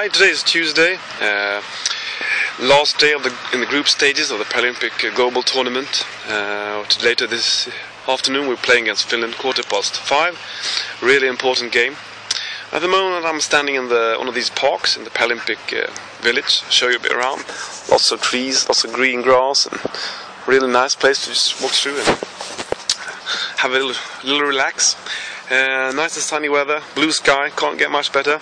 Hi, today is Tuesday, last day of in the group stages of the Paralympic Global Tournament. Later this afternoon we're playing against Finland, 5:15. Really important game. At the moment I'm standing in one of these parks in the Paralympic village. I'll show you a bit around. Lots of trees, lots of green grass, and really nice place to just walk through and have a little relax. Nice and sunny weather, blue sky, can't get much better.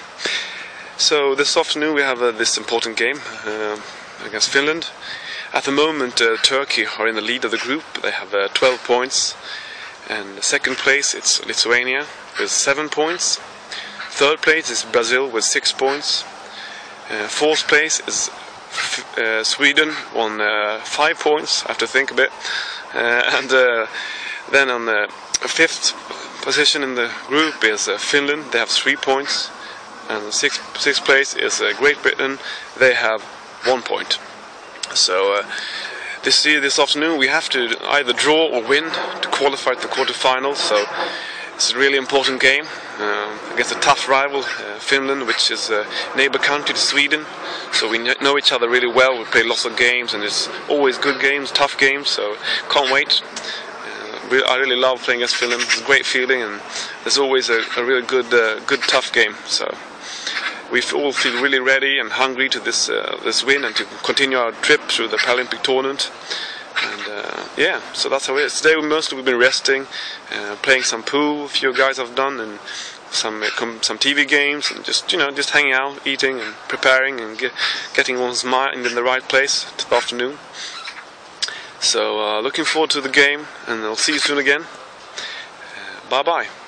So this afternoon we have this important game against Finland. At the moment Turkey are in the lead of the group. They have 12 points, and second place it's Lithuania with 7 points. Third place is Brazil with 6 points. Fourth place is Sweden on 5 points. I have to think a bit. Then on the fifth position in the group is Finland. They have 3 points. And the sixth place is Great Britain. They have 1 point. So this afternoon we have to either draw or win to qualify for the quarterfinals. So it's a really important game against a tough rival, Finland, which is a neighbor country to Sweden. So we know each other really well. We play lots of games, and it's always good games, tough games. So can't wait. I really love playing against Finland. It's a great feeling, and there's always a really good tough game. So we all feel really ready and hungry to this win and to continue our trip through the Paralympic tournament. And so that's how it is. Today we've been resting, playing some pool, a few guys have done, and some TV games, and just hanging out, eating and preparing and getting one's mind in the right place this afternoon. So looking forward to the game, and I'll see you soon again. Bye bye.